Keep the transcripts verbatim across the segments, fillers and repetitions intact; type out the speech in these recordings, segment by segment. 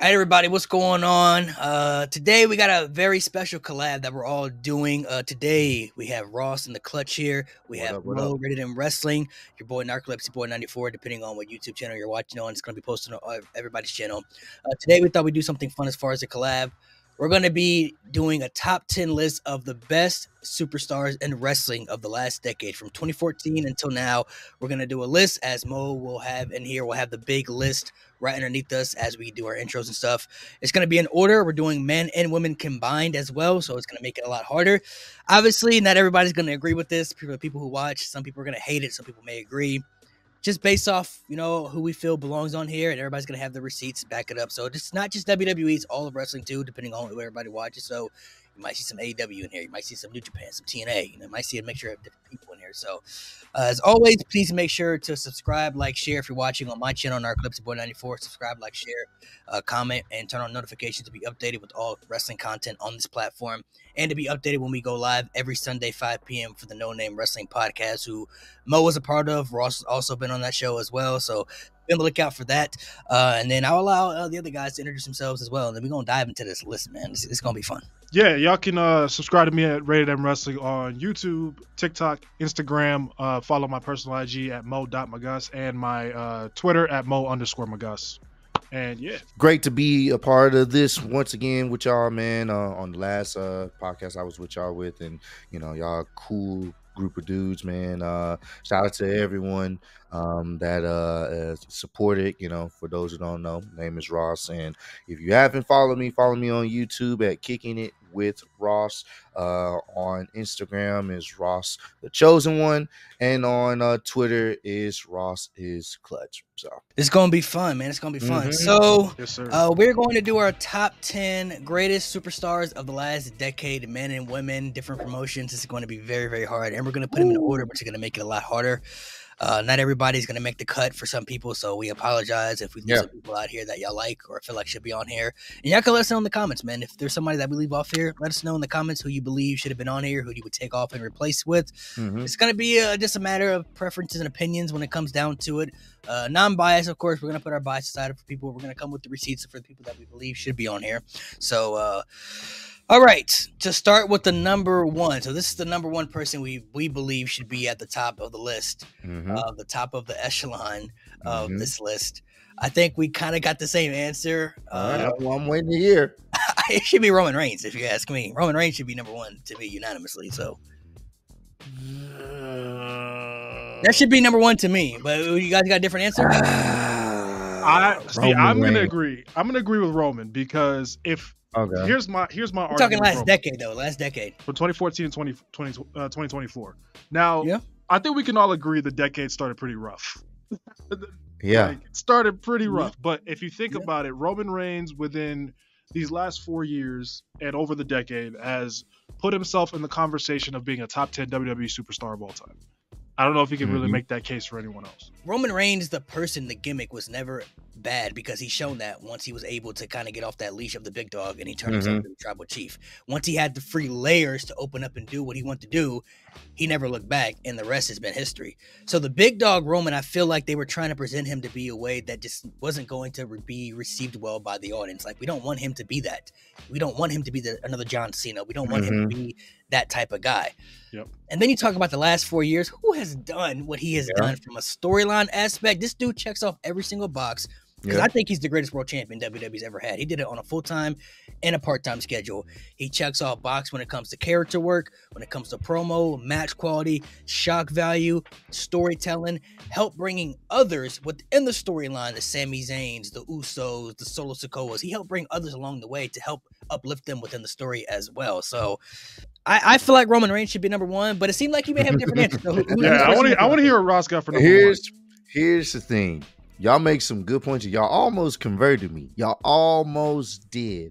All right, everybody, what's going on? Uh, today, we got a very special collab that we're all doing. Uh, today, we have Ross in the Clutch here. We what have up, Mo, up? Rated M Wrestling, your boy narcolepsy boy ninety-four, depending on what YouTube channel you're watching on. It's going to be posted on everybody's channel. Uh, today, we thought we'd do something fun as far as a collab. We're going to be doing a top ten list of the best superstars in wrestling of the last decade, from twenty fourteen until now. We're going to do a list, as Mo will have in here. We'll have the big list right underneath us as we do our intros and stuff. It's going to be in order. We're doing men and women combined as well, so it's going to make it a lot harder. Obviously, not everybody's going to agree with this. People, people who watch, some people are going to hate it. Some people may agree. Just based off, you know, who we feel belongs on here, and everybody's going to have the receipts back it up. So it's not just W W E, it's all of wrestling too, depending on who everybody watches. So you might see some A E W in here. You might see some New Japan, some T N A. You know, you might see a mixture of different people in here. So uh, as always, please make sure to subscribe, like, share. If you're watching on my channel, narcolepsy boy ninety-four, subscribe, like, share, uh, comment, and turn on notifications to be updated with all wrestling content on this platform, and to be updated when we go live every Sunday, five p m for the No Name Wrestling Podcast, who Mo was a part of. Ross has also been on that show as well, so be on the lookout for that. Uh, and then I'll allow uh, the other guys to introduce themselves as well, and then we're going to dive into this list, man. It's, it's going to be fun. Yeah, y'all can uh, subscribe to me at Rated M Wrestling on YouTube, TikTok, Instagram. Uh, follow my personal I G at mo dot magus and my uh, Twitter at mo underscore magus. And yeah, great to be a part of this once again with y'all, man. Uh, on the last uh podcast I was with y'all with, and you know, y'all cool group of dudes, man. Uh, shout out to everyone um that uh supported. You know, for those who don't know, my name is Ross, and if you haven't followed me, follow me on YouTube at Kickin It with Ross. Uh, on Instagram is Ross the Chosen One, and on uh, Twitter is Ross Is Clutch. So it's gonna be fun, man. It's gonna be fun. Mm-hmm. So yes, uh, we're going to do our top ten greatest superstars of the last decade, men and women, different promotions. It's going to be very, very hard, and we're gonna put them in order, but it's gonna make it a lot harder. Uh, not everybody's going to make the cut for some people, so we apologize if we lose yeah. some people out here that y'all like or feel like should be on here. And y'all can let us know in the comments, man. If there's somebody that we leave off here, let us know in the comments who you believe should have been on here, who you would take off and replace with. Mm-hmm. It's going to be uh, just a matter of preferences and opinions when it comes down to it. Uh, non-bias, of course. We're going to put our bias aside for people. We're going to come with the receipts for the people that we believe should be on here. So, uh... all right, to start with the number one. So this is the number one person we we believe should be at the top of the list, mm-hmm. uh, the top of the echelon of mm-hmm. this list. I think we kind of got the same answer. Uh, right, well, I'm waiting to hear. It should be Roman Reigns, if you ask me. Roman Reigns should be number one to me unanimously. So uh, that should be number one to me. But you guys got a different answer? Uh, I see, I'm going to agree. I'm going to agree with Roman, because if – okay. Here's my here's my We're argument. Talking last Roman. decade though, last decade. From twenty fourteen to twenty, twenty, uh, twenty twenty-four. Now, yeah. I think we can all agree the decade started pretty rough. Yeah, like, it started pretty rough. Yeah. But if you think yeah. about it, Roman Reigns within these last four years and over the decade has put himself in the conversation of being a top ten W W E superstar of all time. I don't know if you can mm-hmm. really make that case for anyone else. Roman Reigns, the person, the gimmick was never bad, because he's shown that once he was able to kind of get off that leash of the big dog and he turned mm-hmm. himself into the tribal chief. Once he had the free layers to open up and do what he wanted to do, he never looked back, and the rest has been history. So the big dog Roman, I feel like they were trying to present him to be a way that just wasn't going to be received well by the audience. Like, we don't want him to be that. We don't want him to be the, another John Cena. We don't want mm-hmm. him to be that type of guy. Yep. And then you talk about the last four years. Who has done what he has yeah. done from a storyline aspect? This dude checks off every single box, because yeah. I think he's the greatest world champion W W E's ever had. He did it on a full-time and a part-time schedule. He checks off box when it comes to character work, when it comes to promo, match quality, shock value, storytelling, help bringing others within the storyline, the Sami Zayn's, the Usos, the Solo Sikoas. He helped bring others along the way to help uplift them within the story as well. So I, I feel like Roman Reigns should be number one, but it seemed like you may have a different answer. So who, who yeah, I want to I want to hear what Ross got for number here's, one. Here's the thing. Y'all make some good points. Y'all almost converted me. Y'all almost did.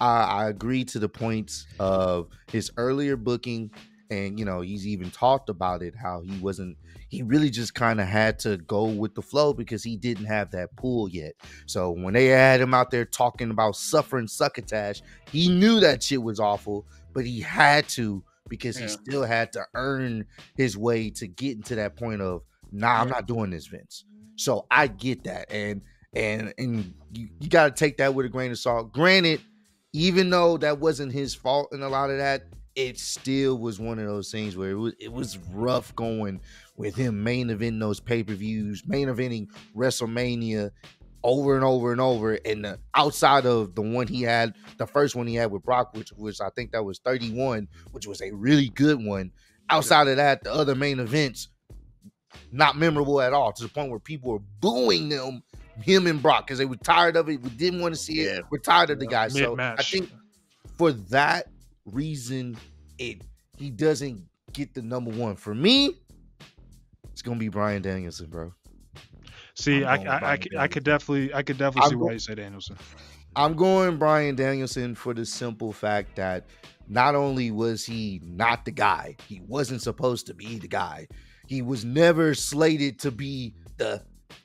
I, I agree to the points of his earlier booking, and, you know, he's even talked about it, how he wasn't, he really just kind of had to go with the flow because he didn't have that pull yet. So when they had him out there talking about suffering succotash, he knew that shit was awful, but he had to, because yeah. he still had to earn his way to get into that point of, nah, I'm not doing this, Vince. So I get that. And And and you, you got to take that with a grain of salt. Granted, even though that wasn't his fault in a lot of that, it still was one of those things where it was, it was rough going with him main eventing those pay-per-views, main eventing WrestleMania over and over and over. And the, outside of the one he had, the first one he had with Brock, which was, I think that was thirty-one, which was a really good one. Outside of that, the other main events, not memorable at all, to the point where people were booing them, him and Brock, because they were tired of it. We didn't want to see it. Yeah. We're tired of the guy. Mid-match. So I think for that reason, it he doesn't get the number one. For me, it's gonna be Bryan Danielson, bro. See, I I, I, could, I could definitely I could definitely I'm see go- why you say Danielson. I'm going Bryan Danielson for the simple fact that not only was he not the guy, he wasn't supposed to be the guy. He was never slated to be the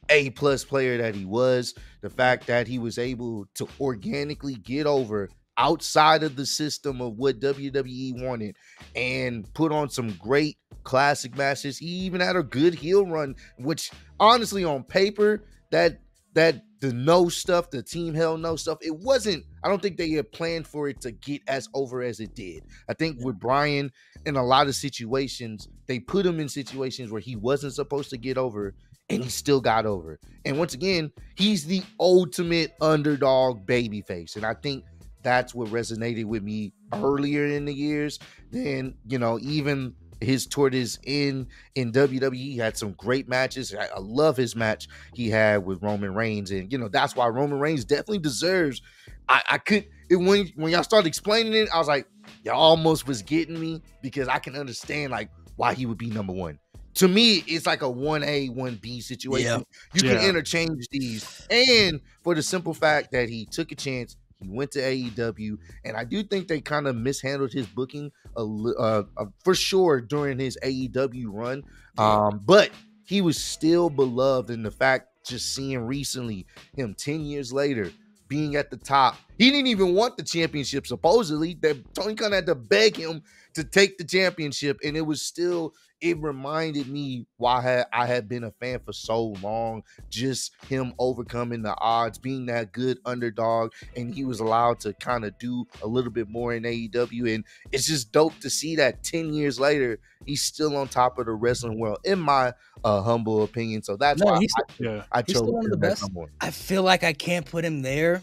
A-plus player that he was. The fact that he was able to organically get over outside of the system of what W W E wanted and put on some great classic matches. He even had a good heel run, which honestly on paper, that that the no stuff, the team hell no stuff, it wasn't, I don't think they had planned for it to get as over as it did. I think with Bryan, in a lot of situations, they put him in situations where he wasn't supposed to get over, and he still got over. And once again, he's the ultimate underdog babyface. And I think that's what resonated with me earlier in the years. Then, you know, even his tortoise in in W W E, he had some great matches. I, I love his match he had with Roman Reigns. And, you know, that's why Roman Reigns definitely deserves. I, I could, it, when, when y'all started explaining it, I was like, y'all almost was getting me, because I can understand, like, why he would be number one. To me, it's like a one A, one B situation. Yeah. You yeah. can interchange these. And for the simple fact that he took a chance, he went to A E W, and I do think they kind of mishandled his booking a, uh, uh, for sure during his A E W run. Um, but he was still beloved, in the fact just seeing recently him ten years later being at the top. He didn't even want the championship, supposedly. That Tony Khan had to beg him to take the championship, and it was still... It reminded me why I had, I had been a fan for so long, just him overcoming the odds, being that good underdog, and he was allowed to kind of do a little bit more in A E W, and it's just dope to see that ten years later, he's still on top of the wrestling world, in my uh, humble opinion. So that's no, why he's, I, yeah. I chose one of the best. I feel like I can't put him there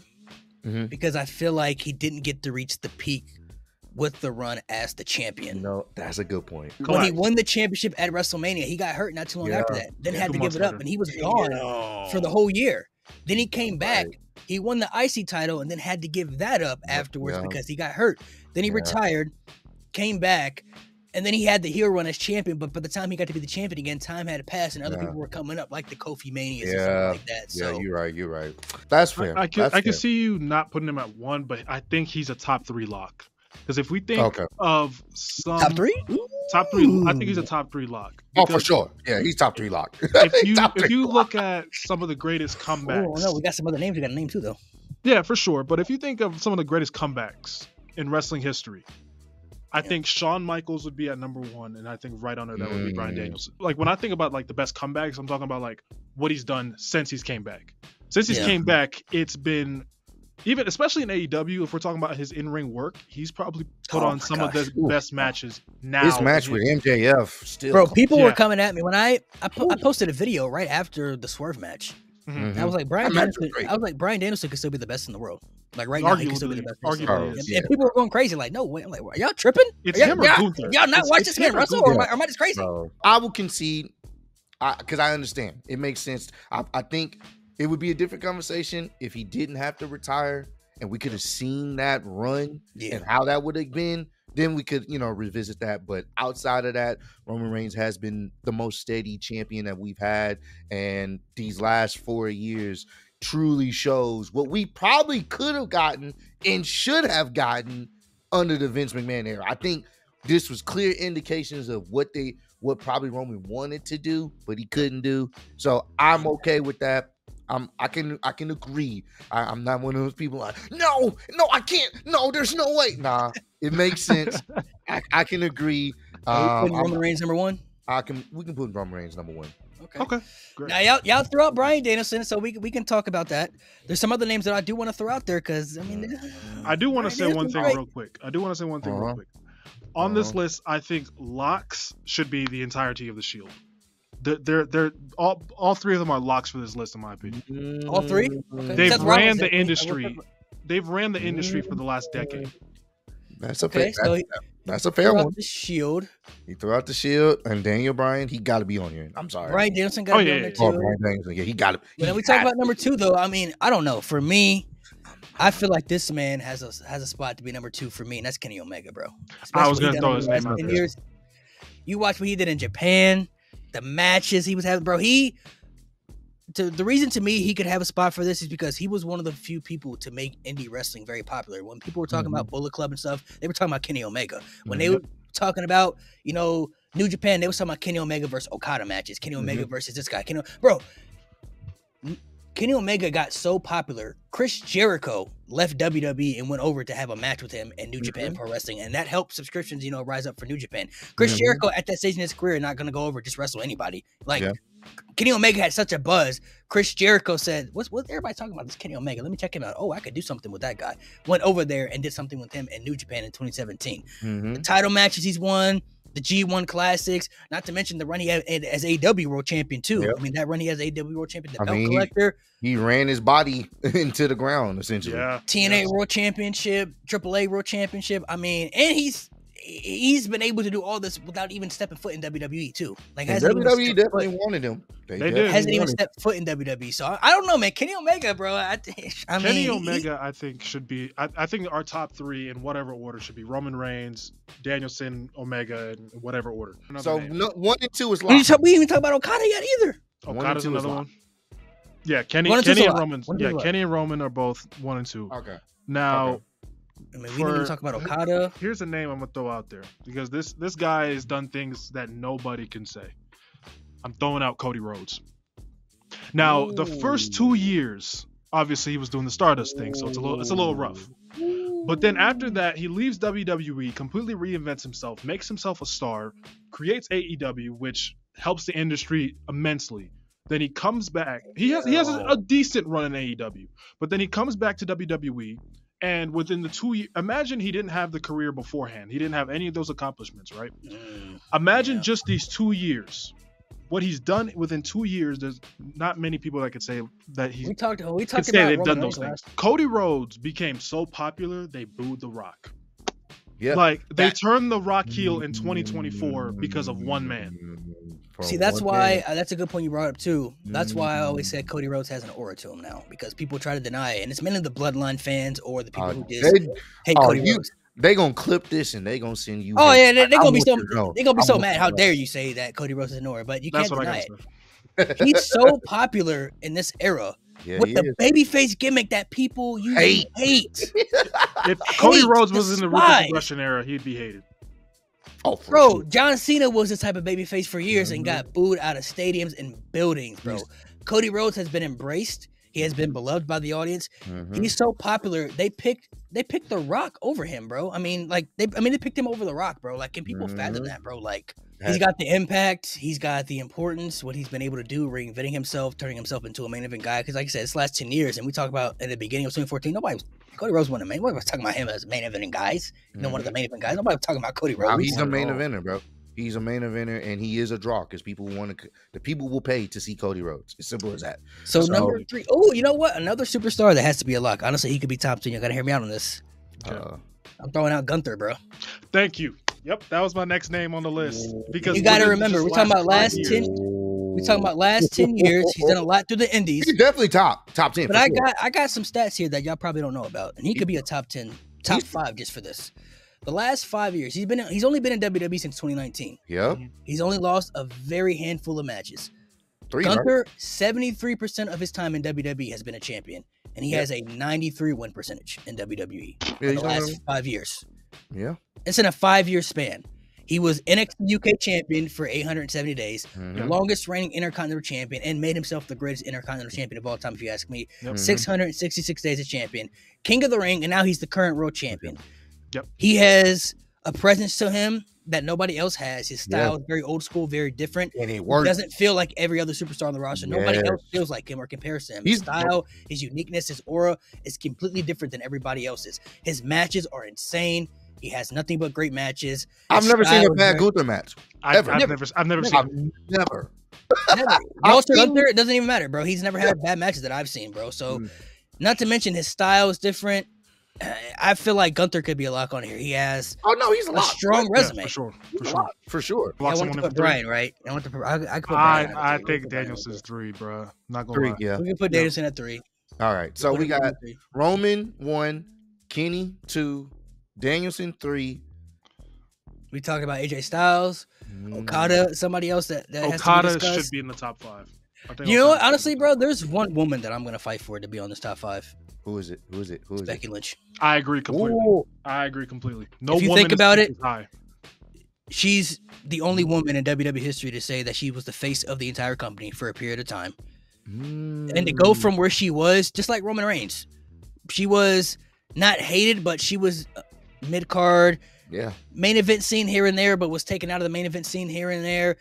mm-hmm. because I feel like he didn't get to reach the peak with the run as the champion. No, that's a good point. Come when on. He won the championship at WrestleMania, he got hurt not too long yeah. after that. Then yeah, had to give it up, later. And he was gone no. for the whole year. Then he came back. Right. He won the I C title and then had to give that up afterwards yeah. because he got hurt. Then he yeah. retired, came back, and then he had the heel run as champion. But by the time he got to be the champion again, time had passed, and other yeah. people were coming up, like the Kofi Manias yeah. and stuff like that. So. Yeah, you're right. You're right. That's fair. I, I, can, that's I fair. can see you not putting him at one, but I think he's a top three lock. Because if we think okay. of some top three, top three, Ooh. I think he's a top three lock. Oh, for sure, yeah, he's top three lock. If you if you look lock. at some of the greatest comebacks, oh no, we got some other names. We got a name too, though. Yeah, for sure. But if you think of some of the greatest comebacks in wrestling history, I yeah. think Shawn Michaels would be at number one, and I think right under that mm. would be Bryan Danielson. Like when I think about like the best comebacks, I'm talking about like what he's done since he's came back. Since he's yeah. came back, it's been. Even especially in A E W, if we're talking about his in-ring work, he's probably put oh on some gosh. of the Ooh. best matches now. His match with M J F still. Bro, people yeah. were coming at me when I I, po- I posted a video right after the Swerve match. Mm-hmm. I was like, Bryan Danielson, I was like, Bryan Danielson could still be the best in the world. Like right now, arguably, he could still be the best. Arguably, in the world. And, yeah. and people were going crazy. Like, no, wait, I'm like, are y'all tripping? It's y'all, him or y'all, y'all not watch this man wrestle, or, or am I just crazy? Bro. I will concede, because I, I understand. It makes sense. I, I think... It would be a different conversation if he didn't have to retire and we could have seen that run yeah. and how that would have been. Then we could, you know, revisit that. But outside of that, Roman Reigns has been the most steady champion that we've had. And these last four years truly shows what we probably could have gotten and should have gotten under the Vince McMahon era. I think this was clear indications of what they, what probably Roman wanted to do, but he couldn't do. So I'm okay with that. I'm, I can I can agree. I, I'm not one of those people like, no, no, I can't. No, there's no way. Nah, it makes sense. I, I can agree. Um, Are we putting Roman Reigns number one? I can. We can put Roman Reigns number one. Okay. Okay. Great. Now y'all, y'all throw out Bryan Danielson, so we we can talk about that. There's some other names that I do want to throw out there because I mean, I do want to say one thing real quick. I do want to say one thing uh-huh. real quick. On uh-huh. this list, I think locks should be the entirety of the Shield. They're, they're, they're all, all three of them are locks for this list, in my opinion. All three? Okay. They've Seth ran Rollins, the industry. They've ran the industry for the last decade. That's a okay, fair. So he, that's a fair one. The Shield. He threw out the Shield, and Daniel Bryan, he got to be on here. I'm sorry. Bryan Danielson got to oh, be yeah, on there too. Oh, Bryan Danielson, yeah, he got to. When we talk about number two, though, I mean, I don't know. For me, I feel like this man has a has a spot to be number two for me, and that's Kenny Omega, bro. Especially I was gonna throw his name out there. You watch what he did in Japan. The matches he was having, bro. He, to, the reason to me he could have a spot for this is because he was one of the few people to make indie wrestling very popular. When people were talking mm-hmm. about Bullet Club and stuff, they were talking about Kenny Omega. When mm-hmm. they were talking about, you know, New Japan, they were talking about Kenny Omega versus Okada matches. Kenny Omega mm-hmm. versus this guy. Kenny, bro, Kenny Omega got so popular. Chris Jericho left W W E and went over to have a match with him in New mm-hmm. Japan Pro Wrestling, and that helped subscriptions, you know, rise up for New Japan. Chris mm-hmm. Jericho at that stage in his career not going to go over just wrestle anybody. Like yeah. Kenny Omega had such a buzz. Chris Jericho said, "What's what everybody's talking about? This Kenny Omega. Let me check him out. Oh, I could do something with that guy." Went over there and did something with him in New Japan in twenty seventeen. Mm-hmm. The title matches he's won. The G one Classics, not to mention the run he had as A E W World Champion, too. Yep. I mean, that run he has A E W World Champion, the I belt mean, collector. He, he ran his body into the ground, essentially. Yeah. T N A yeah. World Championship, triple A World Championship. I mean, and he's he's been able to do all this without even stepping foot in W W E, too. Like W W E definitely foot. wanted him. They, they did. Hasn't even stepped foot in W W E. So, I, I don't know, man. Kenny Omega, bro. I, I mean, Kenny Omega, he, I think, should be – I think our top three in whatever order should be Roman Reigns, Danielson, Omega, in whatever order. Another so, no, one and two is locked. We didn't even talk about Okada yet either. Okada's another one. Yeah, Kenny, one and Kenny and Roman. Yeah, Kenny and Roman are both one and two. Okay. Now okay. – I mean, we didn't talk about Okada. Here's a name I'm gonna throw out there because this this guy has done things that nobody can say. I'm throwing out Cody Rhodes. Now, Ooh. the first two years, obviously, he was doing the Stardust thing, so it's a little it's a little rough. Ooh. But then after that, he leaves W W E, completely reinvents himself, makes himself a star, creates A E W, which helps the industry immensely. Then he comes back. He has he has a, a decent run in A E W, but then he comes back to W W E. And within the two years, imagine he didn't have the career beforehand. He didn't have any of those accomplishments, right? Mm, imagine yeah. just these two years. What he's done within two years, there's not many people that could say that he we talked, we talked could say about they've Roman done those Reigns. things. Cody Rhodes became so popular, they booed The Rock. Yeah, like, they that. turned The Rock heel in twenty twenty-four because of one man. See, that's why uh, that's a good point you brought up too. That's why I always said Cody Rhodes has an aura to him now because people try to deny it, and it's mainly the Bloodline fans or the people uh, who just they, hate uh, Cody you, Rhodes. They gonna clip this and they gonna send you. Oh yeah, they, they I, gonna be so know. they gonna be I so mad. How dare you say that Cody Rhodes is an aura? But you that's can't deny it. He's so popular in this era yeah, with the babyface gimmick that people you hate. hate. If Cody hate Rhodes was in the Ruthless Russian era, he'd be hated. Oh, bro, sure. John Cena was this type of babyface for years mm-hmm. and got booed out of stadiums and buildings, bro. Yes. Cody Rhodes has been embraced. He has been beloved by the audience. Mm-hmm. He's so popular. They picked they picked The Rock over him, bro. I mean, like they I mean they picked him over The Rock, bro. Like, can people mm-hmm. fathom that, bro? Like, he's got the impact, he's got the importance, what he's been able to do, reinventing himself, turning himself into a main event guy. Because, like I said, it's the last ten years, and we talk about in the beginning of twenty fourteen, nobody was Cody Rhodes wasn't a main. Nobody was talking about him as main eventing guys. You mm-hmm. know, one of the main event guys. Nobody was talking about Cody Rhodes. Wow, he's a main eventer, bro. He's a main eventer, and he is a draw because people want to. The people will pay to see Cody Rhodes. It's simple as that. So, so number three. Oh, you know what? Another superstar that has to be a lock. Honestly, he could be top ten. You gotta hear me out on this. Okay. Uh, I'm throwing out Gunther, bro. Thank you. Yep, that was my next name on the list. Because you gotta remember, we're talking about last ten. We're talking about last ten years. He's done a lot through the Indies. He's definitely top top ten. But I sure. got I got some stats here that y'all probably don't know about, and he could be a top ten, top he's, five just for this. The last five years, he's been he's only been in W W E since twenty nineteen. Yep. He's only lost a very handful of matches. Three, Gunther, seventy-three percent of his time in W W E has been a champion, and he yep. has a ninety-three win percentage in W W E yeah, in the last five years. Yeah. It's in a five-year span. He was N X T U K champion for eight hundred seventy days, mm-hmm. the longest reigning intercontinental champion, and made himself the greatest intercontinental champion of all time, if you ask me. Yep. six hundred sixty-six days as champion, king of the ring, and now he's the current world champion. Yep. He has a presence to him that nobody else has. His style yeah. is very old school, very different. And it works. He doesn't feel like every other superstar on the roster. Yes. Nobody else feels like him or compares to him. His He's style, his uniqueness, his aura is completely different than everybody else's. His matches are insane. He has nothing but great matches. I've never seen a bad Gunther match. Ever. I've never, never, I've never, never. seen I've never. never. Also, Gunther, it doesn't even matter, bro. He's never had yeah. bad matches that I've seen, bro. So, mm. not to mention his style is different. I feel like Gunther could be a lock on here. He has oh no, he's a, a strong yeah, resume for sure, for sure, for sure. Yeah, I want to put Bryan right. I want to. Put, I, I, could put I, Bryan, I, I think Danielson's three, bro. I'm not gonna three, lie. Yeah. We can put Danielson yeah. at three. All right, so we got Roman one, Kenny two, Danielson three. We talked about A J Styles, mm. Okada, somebody else that, that Okada has to be should be in the top five. I think you know what? Honestly, bro, there's one woman that I'm gonna fight for to be on this top five. Who is it? Who is it? Who is it? Becky Lynch. I agree completely. Ooh. I agree completely. No, if you woman think about it, high. She's the only woman in W W E history to say that she was the face of the entire company for a period of time, mm. and to go from where she was, just like Roman Reigns, she was not hated, but she was mid card, yeah, main event scene here and there, but was taken out of the main event scene here and there.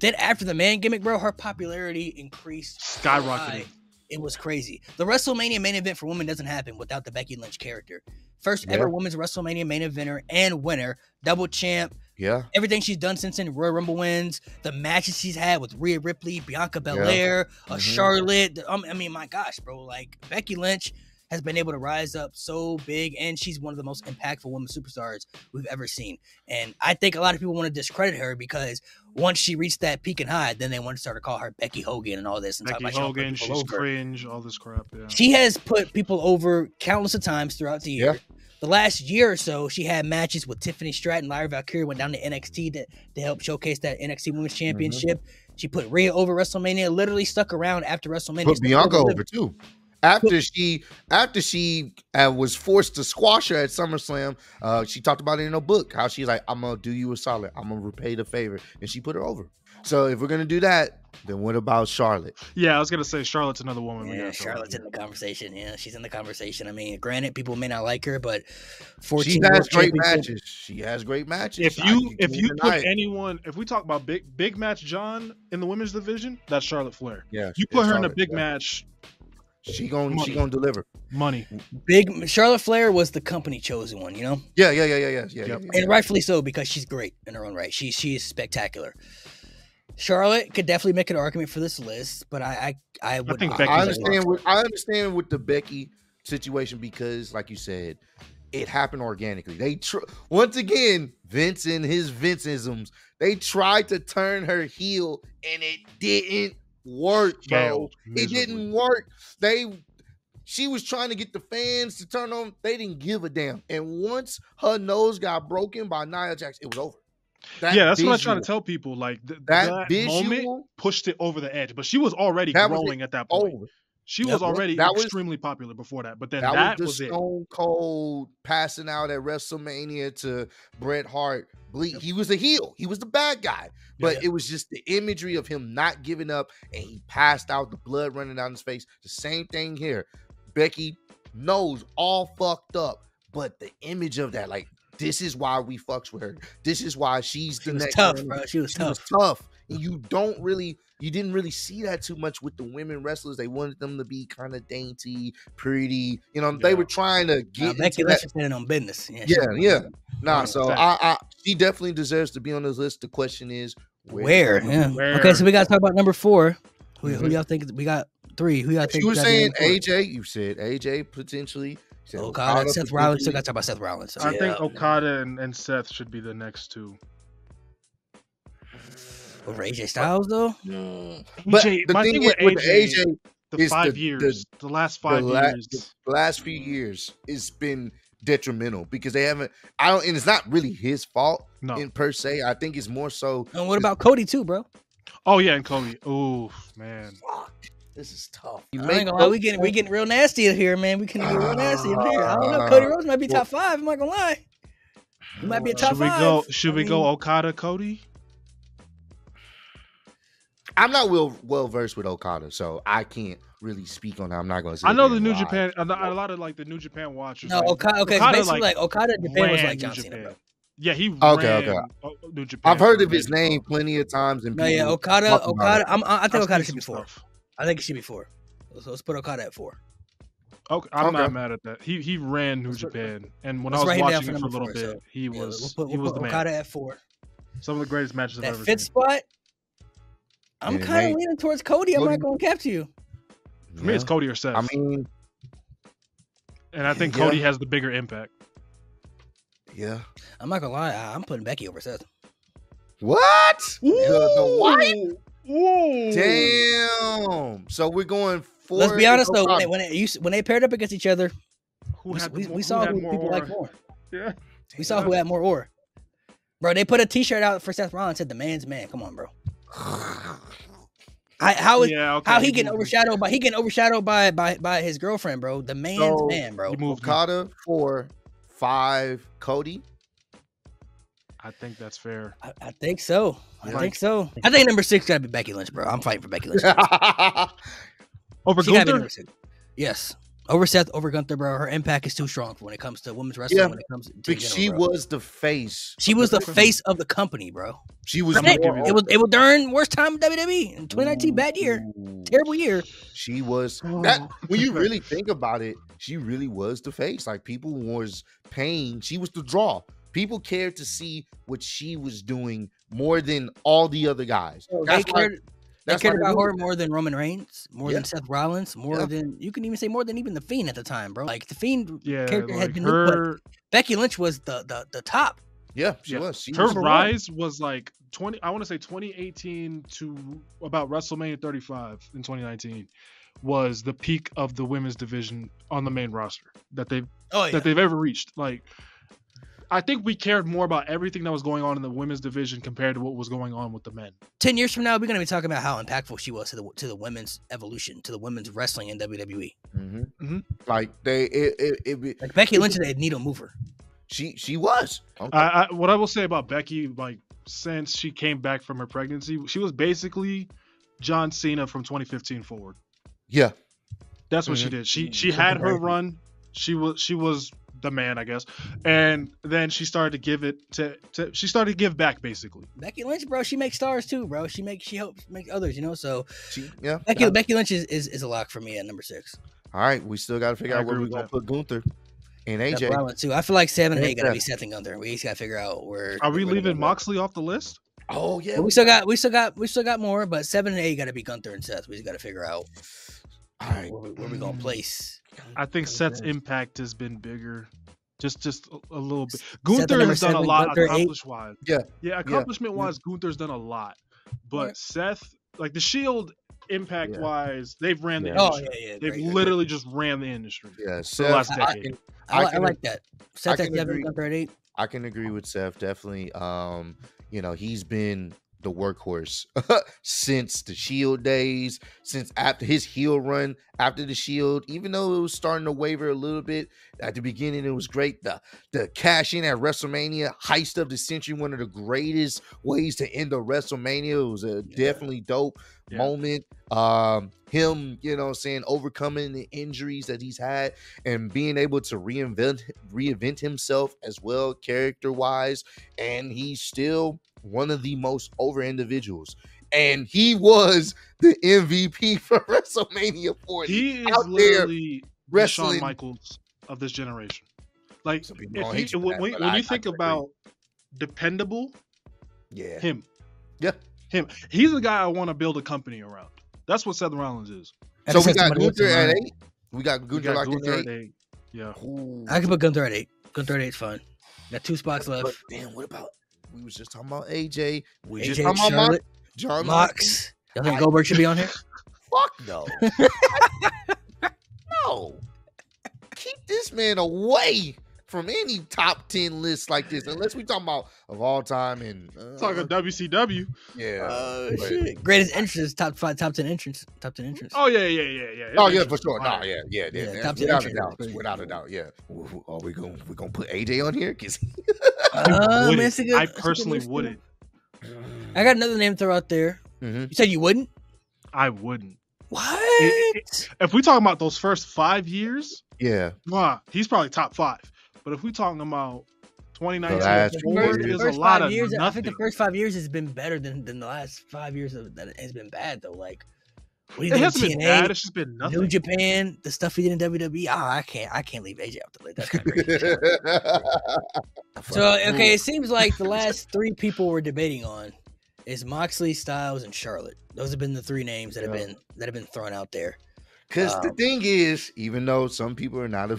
Then after the man gimmick, bro, her popularity increased, skyrocketed. It was crazy. The WrestleMania main event for women doesn't happen without the Becky Lynch character. First yeah. ever women's WrestleMania main eventer and winner, double champ. Yeah. Everything she's done since then, Royal Rumble wins, the matches she's had with Rhea Ripley, Bianca Belair, yeah. a mm-hmm. Charlotte. Um, I mean, my gosh, bro. Like, Becky Lynch has been able to rise up so big, and she's one of the most impactful women superstars we've ever seen. And I think a lot of people want to discredit her because once she reached that peak and high, then they want to start to call her Becky Hogan and all this. And Becky Hogan, she's over. cringe, all this crap. Yeah. She has put people over countless of times throughout the year. Yeah. The last year or so, she had matches with Tiffany Stratton. Lyra Valkyrie went down to N X T to, to help showcase that N X T Women's Championship. Mm-hmm. She put Rhea over WrestleMania, literally stuck around after WrestleMania. Put Bianca over too. After she, after she uh, was forced to squash her at SummerSlam, uh, she talked about it in her book, how she's like, I'm going to do you a solid. I'm going to repay the favor. And she put her over. So if we're going to do that, then what about Charlotte? Yeah, I was going to say Charlotte's another woman. Yeah, Charlotte's in the conversation. Yeah, she's in the conversation. I mean, granted, people may not like her, but fourteen she has great matches. She has great matches. If you if you put anyone, if we talk about big big match John in the women's division, that's Charlotte Flair. Yeah, you put her in a big match. She gonna she gonna deliver money. Big Charlotte Flair was the company chosen one, you know. Yeah, yeah, yeah, yeah, yeah, yeah. Yep. And rightfully so, because she's great in her own right. She she is spectacular. Charlotte could definitely make an argument for this list, but I I I would. I, think I, I understand. With, I understand with the Becky situation because, like you said, it happened organically. They tr once again Vince and his Vinceisms. They tried to turn her heel, and it didn't. Work, bro. It didn't work. They, she was trying to get the fans to turn on. They didn't give a damn. And once her nose got broken by Nia Jax, it was over. That yeah, that's visual. What I try to tell people. Like th that, that moment pushed it over the edge. But she was already that growing was at that point. Over. She was that already was, extremely was, popular before that. But then that, that was, was the it. Stone Cold passing out at WrestleMania to Bret Hart. Bleak. He was the heel. He was the bad guy. But yeah. it was just the imagery of him not giving up, and he passed out, the blood running down his face. The same thing here. Becky knows all fucked up, but the image of that, like, this is why we fucks with her. This is why she's the she next. Tough, bro. She was she tough. Was tough. And you don't really, you didn't really see that too much with the women wrestlers. They wanted them to be kind of dainty, pretty. You know, yeah. they were trying to get. Nah, Becky Lynch is standing on business. Yeah, yeah. yeah. Nah, yeah, so exactly. I, I, she definitely deserves to be on this list. The question is where? Where? Yeah. where? Okay, so we got to talk about number four. Who, mm-hmm. who y'all think? We got three. Who y'all think? You were saying A J. You said A J potentially. So Okada, Okada, Seth Rollins. Still got to talk about Seth Rollins. So. I yeah. think Okada and, and Seth should be the next two. Over A J Styles though. No. But A J, the thing, thing is, with A J, with A J the five the, years, the, the last five the la years, the last few years, it's been detrimental because they haven't. I don't, and it's not really his fault. No. in per se. I think it's more so. And what about Cody too, bro? Oh yeah, and Cody. Oh man. Fuck. This is tough. I ain't gonna lie. We getting we getting real nasty in here, man. We can get uh, real nasty in here. I don't know. Cody Rhodes might be top five. I'm not gonna lie. He might be a top should five. We go, should I we mean, go Okada, Cody? I'm not well well versed with Okada, so I can't really speak on that. I'm not gonna say. I know the New live. Japan. A lot of like the New Japan watchers. No, like, Okada. Okay, Okada, basically like, like Okada Japan was like John Cena, bro. Yeah, he okay, ran okay. New Japan. I've heard of his name plenty of times. And no, yeah, Okada, Okada. I'm, I think I've Okada should be four. Stuff. I think it should be four. So let's put Okada at four. Okay, I'm okay. not mad at that. He he ran New let's Japan, put, and when I was watching him for a little bit, so. he was yeah, we'll put, he we'll was the man. Okada at four. Some of the greatest matches that I've ever seen. That fifth spot. I'm yeah, kind of leaning towards Cody. I'm not going to cap to you. For yeah. me, it's Cody or Seth. I mean, and I think yeah. Cody has the bigger impact. Yeah, I'm not gonna lie. I'm putting Becky over Seth. What? Ooh, the, the Ooh. Damn. So we're going for. Let's be honest though. When they, when, it, you, when they paired up against each other, who had we, the, we who saw had who people like more. Yeah. We Damn. saw who had more ore. Bro, they put a T-shirt out for Seth Rollins. Said the man's man. Come on, bro. I, how is yeah, okay. how he getting overshadowed by he getting overshadowed by by by his girlfriend, bro? The man's so, man, bro. You move Okada for five, Cody. I think that's fair. I, I think so. Yeah. I think so. I think number six gotta be Becky Lynch, bro. I'm fighting for Becky Lynch. Over she Gunther. Yes, over Seth, over Gunther, bro. Her impact is too strong when it comes to women's wrestling. Yeah. When it comes to because general, she bro. was the face. She was the face of the company, bro. She was. It, it was. It was during worst time of W W E in twenty nineteen. Ooh. Bad year, terrible year. She was. That, when you really think about it, she really was the face. Like people was paying. She was the draw. People cared to see what she was doing more than all the other guys. Oh, that's why. That's they cared about her more than Roman Reigns, more yeah. than Seth Rollins, more yeah. than you can even say more than even the Fiend at the time, bro. Like the Fiend yeah, character like had been her... new, but Becky Lynch was the the the top. Yeah, she yeah. was. She her was rise one. was like twenty. I want to say twenty eighteen to about WrestleMania thirty-five in twenty nineteen was the peak of the women's division on the main roster that they've oh, yeah. that they've ever reached. Like. I think we cared more about everything that was going on in the women's division compared to what was going on with the men. Ten years from now, we're going to be talking about how impactful she was to the to the women's evolution, to the women's wrestling in W W E. Mm-hmm. Mm-hmm. Like they, it, it, it like Becky Lynch is a needle mover. She she was. Okay. I, I, what I will say about Becky, like since she came back from her pregnancy, she was basically John Cena from twenty fifteen forward. Yeah, that's what mm-hmm. she did. She she had her run. She was she was. the man, I guess, and then she started to give it to, to. She started to give back, basically. Becky Lynch, bro, she makes stars too, bro. She makes, she helps make others, you know. So, she, yeah, Becky, Becky Lynch is, is is a lock for me at number six. All right, we still got to figure I out where we're gonna that. put Gunther and A J too. I feel like seven and eight gotta be Seth and Gunther. We just gotta figure out where. Are we leaving Moxley off the list? Oh yeah, we still got, we still got, we still got more, but seven and eight gotta be Gunther and Seth. We just gotta figure out. All right, where, where we gonna place? I think Seth's impact has been bigger, just just a, a little bit. Gunther has done a lot accomplishment-wise. Yeah, yeah, accomplishment-wise, yeah. Gunther's done a lot, but yeah. Seth, like the Shield impact-wise, yeah. they've ran the yeah. industry. Oh, yeah, yeah, they've right, literally right. just ran the industry. Yeah, Seth, the last decade. I, I, I, I like that. Seth at seven, Gunther at eight. I can agree with Seth definitely. Um, you know, he's been the workhorse since the Shield days, since after his heel run after the Shield, even though it was starting to waver a little bit at the beginning. It was great. The the cash in at WrestleMania, heist of the century, one of the greatest ways to end a WrestleMania. It was a yeah. definitely dope yeah. moment. Um, him, you know, saying overcoming the injuries that he's had and being able to reinvent reinvent himself as well, character wise, and he's still one of the most over individuals, and he was the M V P for WrestleMania forty. He is out literally there wrestling. The Shawn Michaels of this generation. Like if he, you when, that, when I, you think about dependable, yeah, him, yeah, him. He's the guy I want to build a company around. That's what Seth Rollins is. So we got Gunther at eight. We got Gunther like at eight. Yeah, Ooh. I can put Gunther at eight. Gunther at eight's fine. Got two spots left. But, damn, what about? We was just talking about A J. We A J, just talking Charlotte, about Mox. John Mox. Mox. Y'all think Goldberg should be on here? Fuck no. No. Keep this man away from any top ten list like this, unless we talking about of all time and uh, talking W C W. Yeah. Uh, but, shit. Greatest entrance, top five, top ten entrance, top ten entrance. Oh yeah, yeah, yeah, yeah. Oh yeah, for sure. No, yeah, yeah, yeah. yeah top without ten a doubt, without a doubt. Yeah. Are we gonna we gonna put A J on here? Cause I, um, good, I personally wouldn't. I got another name to throw out there. Mm-hmm. You said you wouldn't? I wouldn't. What? It, it, if we talking about those first five years, yeah, nah, he's probably top five. But if we talking about twenty nineteen first, is first a lot of years, I think the first five years has been better than, than the last five years of, that has been bad though. Like, what do you it hasn't been bad. It's just been nothing. New Japan, the stuff he did in W W E. Ah, oh, I can't, I can't leave A J off the list. That's kind of crazy. So okay, it seems like the last three people we're debating on is Moxley, Styles, and Charlotte. Those have been the three names that have yeah. been that have been thrown out there. Because um, the thing is, even though some people are not, a,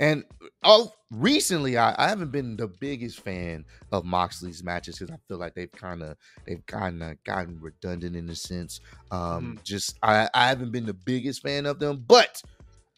and oh, recently I, I haven't been the biggest fan of Moxley's matches because I feel like they've kind of they've kind of gotten redundant in a sense. Um, mm. Just I, I haven't been the biggest fan of them, but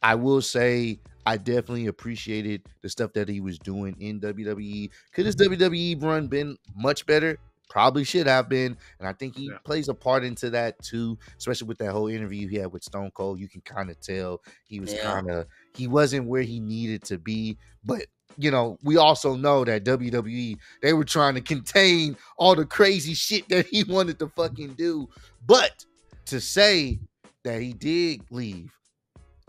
I will say I definitely appreciated the stuff that he was doing in W W E. Could his mm-hmm. W W E run been much better? Probably should have been, and I think he yeah. plays a part into that too, especially with that whole interview he had with Stone Cold. You can kind of tell he was yeah. kind of he wasn't where he needed to be, but you know, we also know that W W E, they were trying to contain all the crazy shit that he wanted to fucking do. But to say that he did leave,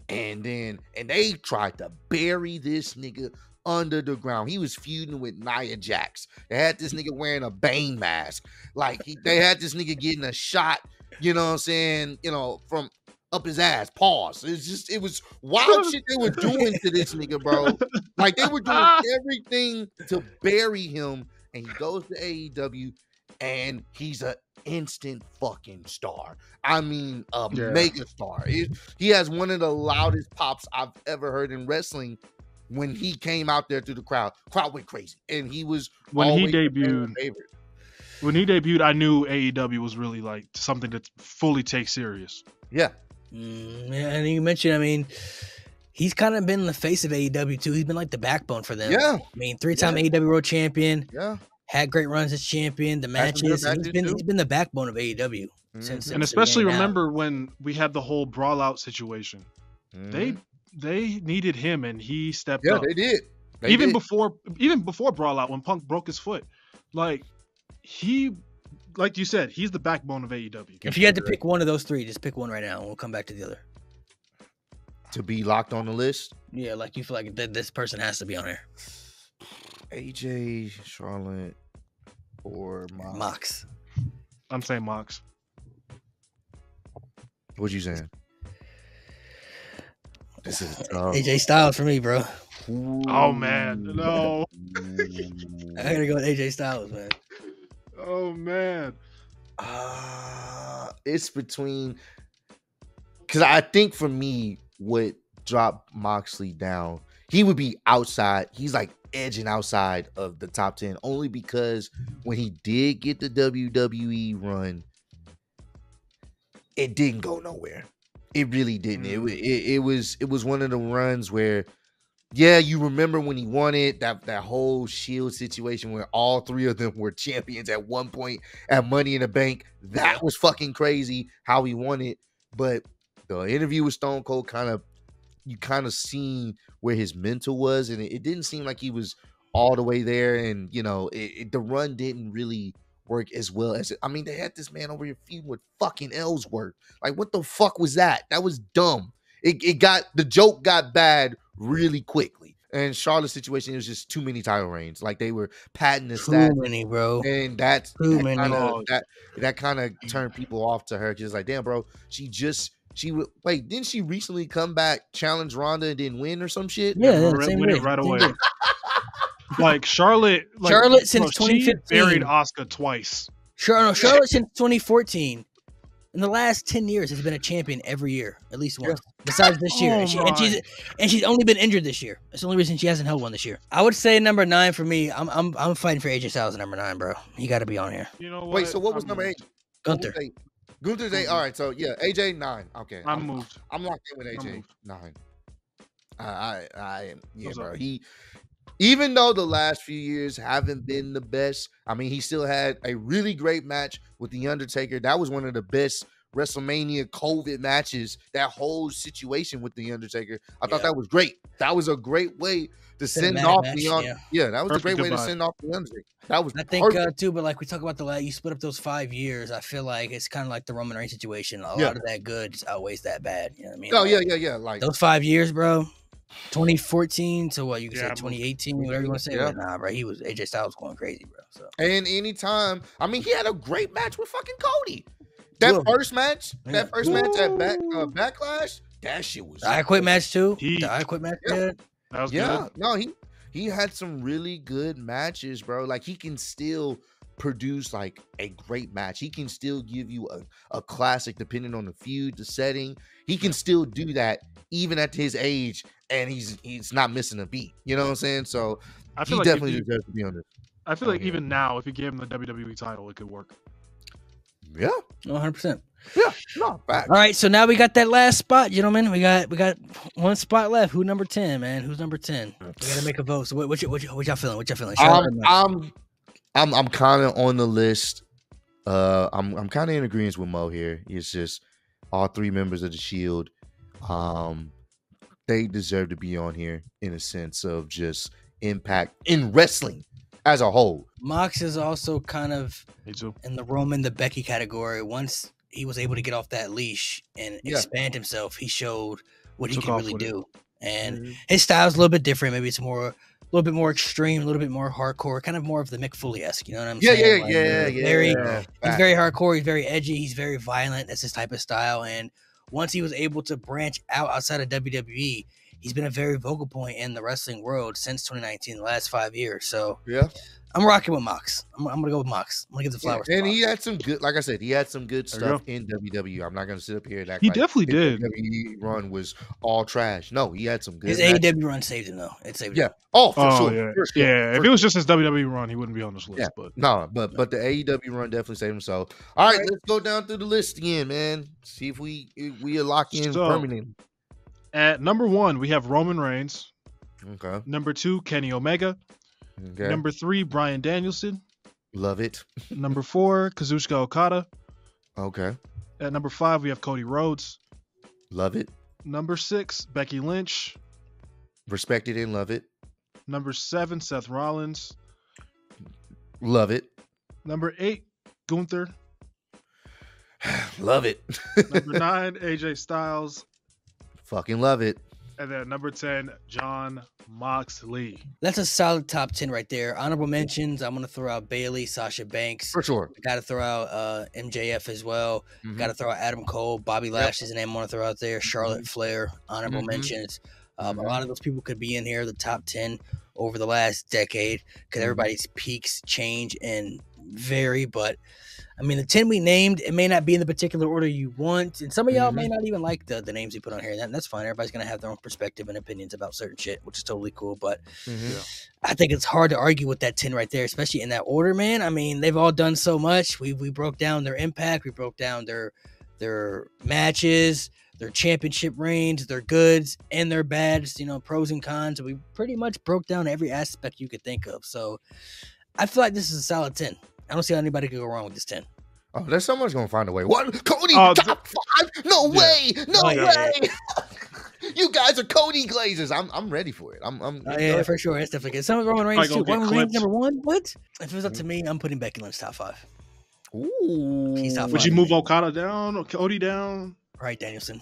and then and they tried to bury this nigga under the ground. He was feuding with Nia Jax. They had this nigga wearing a Bane mask. Like he, they had this nigga getting a shot, you know what I'm saying, you know, from up his ass. Pause. It's just, it was wild shit they were doing to this nigga, bro. Like they were doing everything to bury him, and he goes to A E W and he's an instant fucking star. I mean, a yeah. mega star. It, he has one of the loudest pops I've ever heard in wrestling. When he came out there through the crowd, crowd went crazy, and he was when he debuted. When he debuted, I knew A E W was really like something to fully take serious. Yeah, mm, and you mentioned, I mean, he's kind of been the face of A E W too. He's been like the backbone for them. Yeah, I mean, three-time yeah. A E W World Champion. Yeah, had great runs as champion. The matches. Been he's been too. He's been the backbone of A E W mm-hmm. since. And since especially remember out. When we had the whole brawl out situation. Mm-hmm. They. They needed him, and he stepped yeah, up. Yeah, they did. They even did. before, even before Brawlout, when Punk broke his foot, like he, like you said, he's the backbone of A E W. If you had to pick one of those three, just pick one right now, and we'll come back to the other. To be locked on the list? Yeah, like you feel like th this person has to be on there. A J, Charlotte, or Mox. Mox. I'm saying Mox. What you saying? This is tough. A J Styles for me, bro. Oh man, no! I gotta go with A J Styles, man. Oh man, uh, it's between because I think for me, what dropped Moxley down, he would be outside. He's like edging outside of the top ten, only because when he did get the W W E run, it didn't go nowhere. It really didn't. It, it it was it was one of the runs where, yeah, you remember when he won it, that that whole Shield situation where all three of them were champions at one point at Money in the Bank. That was fucking crazy how he won it. But the interview with Stone Cold kind of, you kind of seen where his mental was, and it, it didn't seem like he was all the way there. And you know, it, it, the run didn't really work as well as it. I mean, they had this man over here feuding with fucking Ellsworth. Like, what the fuck was that? That was dumb. It, it got the joke got bad really quickly. And Charlotte's situation, it was just too many title reigns. Like they were patting the stat. Too many, bro. And that's too that many. Kinda, that that kind of turned people off to her. Just like, damn, bro. She just she would like. Didn't she recently come back, challenge Ronda, and didn't win or some shit? Yeah, yeah, same win it right away. Like Charlotte, like, Charlotte since bro, twenty fifteen she buried Asuka twice. Charlotte, Charlotte since twenty fourteen. In the last ten years, has been a champion every year, at least once. Yeah. Besides this year, oh and, she, and she's and she's only been injured this year. That's the only reason she hasn't held one this year. I would say number nine for me. I'm I'm I'm fighting for A J Styles at number nine, bro. He got to be on here. You know what? Wait, so what was I'm number moved. eight? Gunther. Gunther's eight. All right, so yeah, A J nine. Okay, I'm, I'm moved. I'm locked in with A J nine. I I, I yeah, bro. He. Even though the last few years haven't been the best, I mean, he still had a really great match with The Undertaker. That was one of the best WrestleMania COVID matches, that whole situation with The Undertaker. I yeah. thought that was great. That was a great way to send off match, the Undertaker. Yeah. yeah, that was perfect a great goodbye. way to send off The Undertaker. That was I think, uh, too, but like we talk about the last, you split up those five years. I feel like it's kind of like the Roman Reigns situation. A yeah. lot of that good is always that bad. You know what I mean? Oh, like, yeah, yeah, yeah. Like those five years, bro. twenty fourteen to what you can yeah, say twenty eighteen, whatever you want to say. Yeah. But nah, bro, he was A J Styles going crazy, bro. So. And anytime, I mean, he had a great match with fucking Cody. That Whoa. first match, yeah. that first Whoa. match at back, uh, Backlash, that shit was. The I quit match too. He, the I quit match. Yeah, good. That was yeah. good. No, he he had some really good matches, bro. Like he can still produce like a great match. He can still give you a, a classic depending on the feud, the setting. He can still do that even at his age, and he's he's not missing a beat. You know what I'm saying? So I feel he like definitely he, deserves to be on this. I feel like yeah. even now, if you gave him the W W E title, it could work. Yeah, one hundred percent. Yeah, not bad. All right, so now we got that last spot, gentlemen. We got we got one spot left. Who number ten, man? Who's number ten? We gotta make a vote. So what what, what, what y'all feeling? What y'all feeling? Um, I'm I'm I'm kind of on the list. Uh, I'm I'm kind of in agreement with Mo here. It's just all three members of the Shield. Um, they deserve to be on here in a sense of just impact in wrestling as a whole. Mox is also kind of in the Roman, the Becky category. Once he was able to get off that leash and yeah. expand himself, he showed what he can really do. It. And mm-hmm. his style is a little bit different. Maybe it's more, a little bit more extreme, a little bit more hardcore, kind of more of the Mick Foley-esque. You know what I'm yeah, saying? Yeah, like, yeah, yeah, very, yeah. He's very hardcore. He's very edgy. He's very violent. That's his type of style. And once he was able to branch out outside of W W E, he's been a very vocal point in the wrestling world since twenty nineteen, the last five years. So yeah, I'm rocking with Mox. I'm, I'm gonna go with Mox. I'm gonna give the flowers. Yeah, and he had some good, like I said, he had some good stuff in W W E. I'm not gonna sit up here and act he like definitely did. W W E run was all trash. No, he had some good. His matches. A E W run saved him though. It saved yeah. him. Oh, for oh, sure. Yeah. For sure. Yeah. For if sure. it was just his W W E run, he wouldn't be on this list. Yeah. But no, but no. but the A E W run definitely saved him. So all right, all right, let's go down through the list again, man. See if we if we lock in so, permanently. At number one, we have Roman Reigns. Okay. Number two, Kenny Omega. Okay. Number three, Bryan Danielson. Love it. Number four, Kazuchika Okada. Okay. At number five, we have Cody Rhodes. Love it. Number six, Becky Lynch. Respected and love it. Number seven, Seth Rollins. Love it. Number eight, Gunther. Love it. Number nine, A J Styles. Fucking love it. And then number ten, Jon Moxley. That's a solid top ten right there. Honorable mentions, I'm going to throw out Bayley, Sasha Banks. For sure. Got to throw out uh, M J F as well. Mm-hmm. Got to throw out Adam Cole. Bobby Lash is yep. a name I want to throw out there. Charlotte Flair, honorable mm-hmm. mentions. Um, mm-hmm. A lot of those people could be in here, the top ten over the last decade, because everybody's peaks change and vary, but I mean, the ten we named, it may not be in the particular order you want, and some of y'all mm-hmm. may not even like the, the names we put on here, and that, that's fine. Everybody's going to have their own perspective and opinions about certain shit, which is totally cool, but mm-hmm. I think it's hard to argue with that ten right there, especially in that order, man. I mean, they've all done so much. We we broke down their impact. We broke down their their matches, their championship reigns, their goods, and their bads, you know, pros and cons. We pretty much broke down every aspect you could think of, so I feel like this is a solid ten. I don't see how anybody could go wrong with this ten. Oh, there's someone's gonna find a way. What, Cody? Uh, top five? No yeah. way! No oh, yeah, way! Yeah, yeah. You guys are Cody Glazers. I'm, I'm ready for it. I'm, I'm. Oh, yeah, for sure. It's definitely good. Some of Roman Reigns too. Roman Reigns number one. What? If it was up to me, I'm putting Becky Lynch top five. Ooh. He's top five. Would you move Okada down or Cody down? Right, Danielson.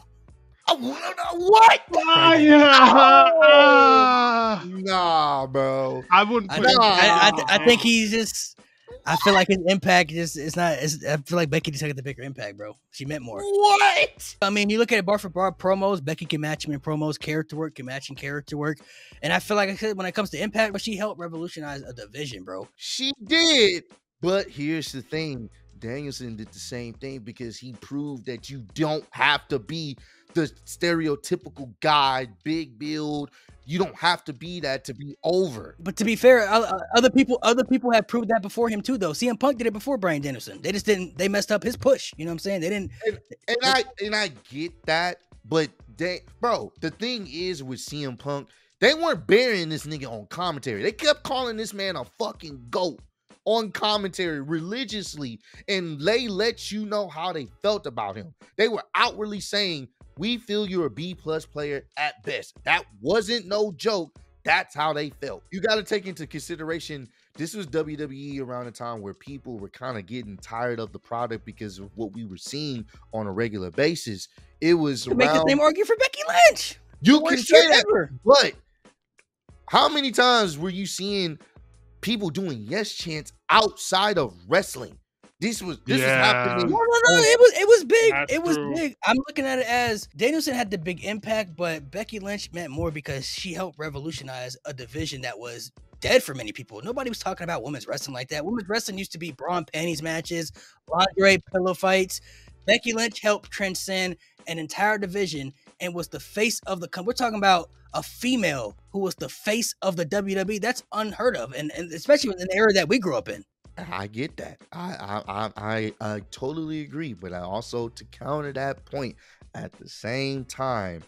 I don't know what. Oh, yeah. oh. Nah, bro. I wouldn't. Put I, think, I, I, th I think he's just. I feel like his impact just is not. It's, I feel like Becky just had the bigger impact, bro. She meant more. What? I mean, you look at it bar for bar promos. Becky can match him in promos, character work can match in character work, and I feel like I said when it comes to impact, but she helped revolutionize a division, bro. She did, but here's the thing: Danielson did the same thing because he proved that you don't have to be the stereotypical guy, big build. You don't have to be that to be over. But to be fair, other people, other people have proved that before him too, though. C M Punk did it before Bryan Danielson. They just didn't. They messed up his push. You know what I'm saying? They didn't. And, and I and I get that, but they, bro, the thing is with C M Punk, they weren't burying this nigga on commentary. They kept calling this man a fucking goat on commentary religiously, and they let you know how they felt about him. They were outwardly saying, we feel you're a B plus player at best. That wasn't no joke. That's how they felt. You got to take into consideration, this was W W E around the time where people were kind of getting tired of the product because of what we were seeing on a regular basis. It was around... Make the same argue for Becky Lynch. You can say that, ever. But how many times were you seeing people doing yes chants outside of wrestling? This was this yeah. is happening. No, no, no. It was it was big. That's it was true. big. I'm looking at it as Danielson had the big impact, but Becky Lynch meant more because she helped revolutionize a division that was dead for many people. Nobody was talking about women's wrestling like that. Women's wrestling used to be bra and panties matches, lingerie pillow fights. Becky Lynch helped transcend an entire division and was the face of the company. We're talking about a female who was the face of the W W E. That's unheard of, and, and especially in the era that we grew up in. I get that. I, I I I I totally agree, but I also, to counter that point, at the same time,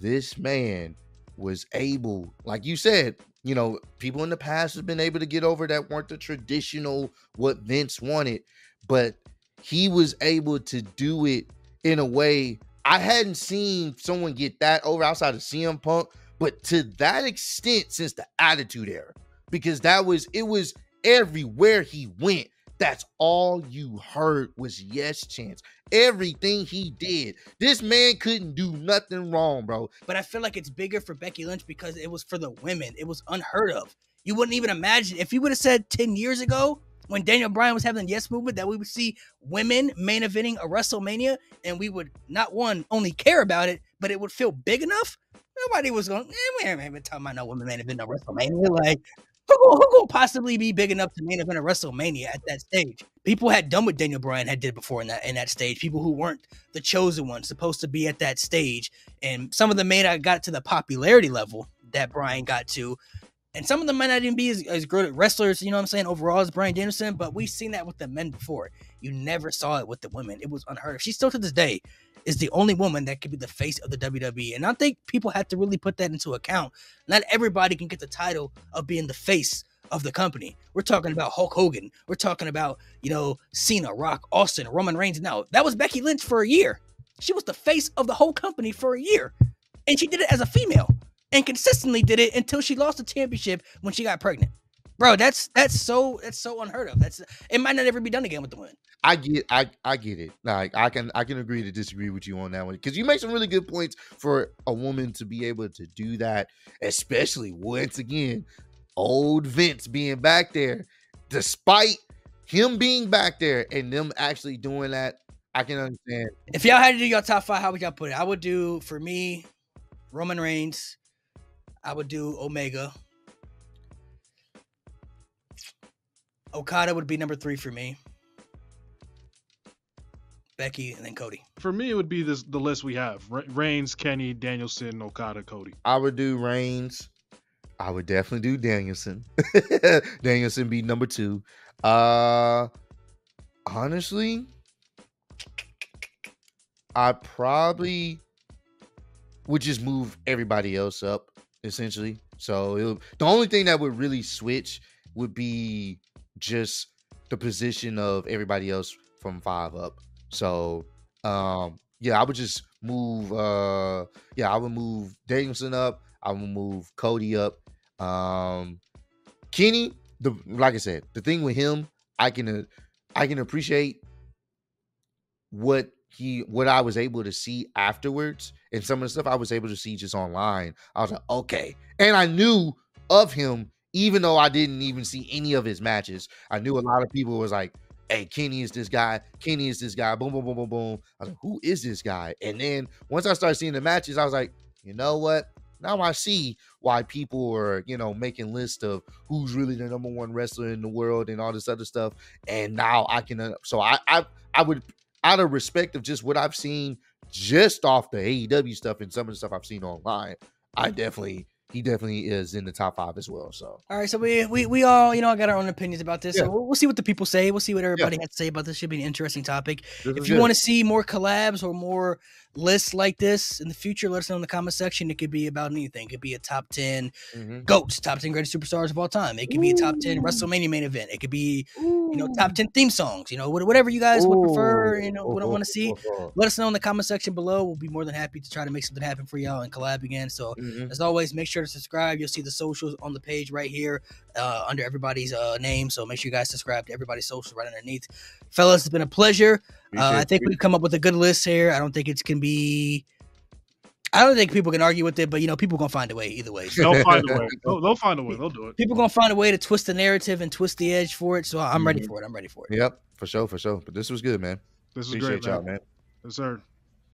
this man was able, like you said, you know, people in the past have been able to get over that weren't the traditional what Vince wanted, but he was able to do it in a way I hadn't seen someone get that over outside of C M Punk, but to that extent since the Attitude Era, because that was it was. Everywhere he went, that's all you heard was yes chants. Everything he did, this man couldn't do nothing wrong, bro. But I feel like it's bigger for Becky Lynch because it was for the women. It was unheard of. You wouldn't even imagine. If you would have said ten years ago when Daniel Bryan was having the yes movement that we would see women main eventing a WrestleMania and we would not one only care about it, but it would feel big enough. Nobody was going, eh, we ain't even talking about no women main eventing a WrestleMania. Like, Who, who could possibly be big enough to main event a WrestleMania at that stage? People had done what Daniel Bryan had did before in that in that stage. People who weren't the chosen ones supposed to be at that stage, and some of them may not got to the popularity level that Bryan got to, and some of them might not even be as, as good at wrestlers. You know what I'm saying? Overall, as Bryan Danielson, but we've seen that with the men before. You never saw it with the women. It was unheard of. She still to this day is the only woman that could be the face of the W W E. And I think people have to really put that into account. Not everybody can get the title of being the face of the company. We're talking about Hulk Hogan. We're talking about, you know, Cena, Rock, Austin, Roman Reigns. Now, that was Becky Lynch for a year. She was the face of the whole company for a year. And she did it as a female and consistently did it until she lost the championship when she got pregnant. Bro, that's that's so that's so unheard of. That's it might not ever be done again with the women. I get I I get it. Like I can I can agree to disagree with you on that one, because you make some really good points for a woman to be able to do that, especially once again, old Vince being back there. Despite him being back there and them actually doing that, I can understand. If y'all had to do your top five, how would y'all put it? I would do, for me, Roman Reigns. I would do Omega. Okada would be number three for me. Becky, and then Cody. For me, it would be this the list we have. Reigns, Kenny, Danielson, Okada, Cody. I would do Reigns. I would definitely do Danielson. Danielson be number two. Uh, honestly, I probably would just move everybody else up, essentially. So it, the only thing that would really switch would be just the position of everybody else from five up. So, um, yeah, I would just move. Uh, yeah, I would move Danielson up. I would move Cody up. Um, Kenny, the like I said, the thing with him, I can, uh, I can appreciate what he, what I was able to see afterwards, and some of the stuff I was able to see just online. I was like, okay, and I knew of him even though I didn't even see any of his matches. I knew a lot of people was like, hey, Kenny is this guy. Kenny is this guy. Boom, boom, boom, boom, boom. I was like, who is this guy? And then once I started seeing the matches, I was like, you know what? Now I see why people are, you know, making lists of who's really the number one wrestler in the world and all this other stuff. And now I can, so I, I, I would, out of respect of just what I've seen just off the A E W stuff and some of the stuff I've seen online, I definitely, he definitely is in the top five as well. So, all right. So we, we, we all, you know, I got our own opinions about this. Yeah. So we'll, we'll see what the people say. We'll see what everybody yeah. has to say about this. Should be an interesting topic. This if you want to see more collabs or more lists like this in the future, let us know in the comment section. It could be about anything. It could be a top ten mm-hmm. GOATs, top ten greatest superstars of all time. It could Ooh. Be a top ten WrestleMania main event. It could be, Ooh. You know, top ten theme songs, you know, whatever you guys Ooh. Would prefer, you know, what I want to see, let us know in the comment section below. We'll be more than happy to try to make something happen for y'all and collab again. So mm-hmm. as always, make sure to subscribe. You'll see the socials on the page right here uh under everybody's uh name, so make sure you guys subscribe to everybody's socials right underneath. Fellas, it's been a pleasure. uh, I think we've come up with a good list here. I don't think it's can be I don't think people can argue with it, but, you know, people going to find a way either way. So. They'll find a way. They'll, they'll find a way. They'll do it. People going to find a way to twist the narrative and twist the edge for it, so I'm ready for it. I'm ready for it. Yep, for sure, for sure. But this was good, man. This was Appreciate great, man. y'all, man. Yes, sir.